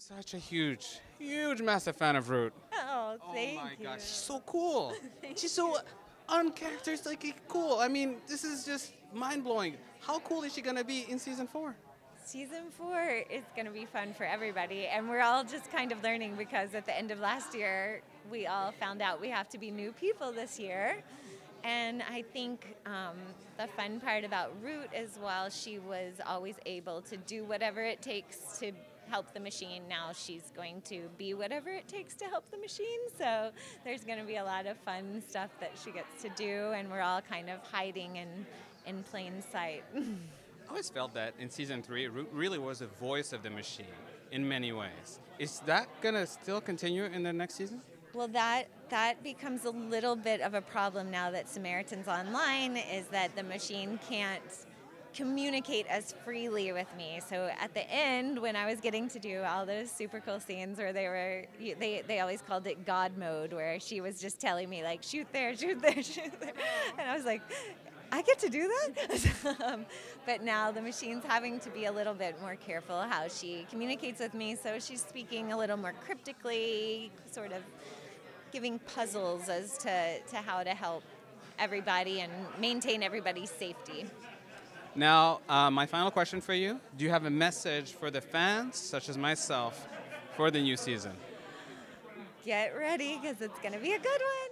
such a huge, massive fan of Root. Oh, thank you. Oh my gosh, she's so cool. She's so uncharacteristically cool. I mean, this is just mind-blowing. How cool is she going to be in season 4? Season 4 is going to be fun for everybody, and we're all just kind of learning, because at the end of last year, we all found out we have to be new people this year. And I think the fun part about Root as well, she was always able to do whatever it takes to help the machine. Now she's going to be whatever it takes to help the machine. So there's going to be a lot of fun stuff that she gets to do, and we're all kind of hiding in plain sight. I always felt that in season 3, Root really was the voice of the machine in many ways. Is that going to still continue in the next season? Well, that becomes a little bit of a problem now that Samaritan's online, is that the machine can't communicate as freely with me. So at the end, when I was getting to do all those super cool scenes where they always called it God mode, where she was just telling me, like, shoot there, shoot there, shoot there. And I was like, I get to do that? But now the machine's having to be a little bit more careful how she communicates with me, so she's speaking a little more cryptically, sort of giving puzzles as to how to help everybody and maintain everybody's safety. Now, my final question for you. Do you have a message for the fans, such as myself, for the new season? Get ready, because it's going to be a good one.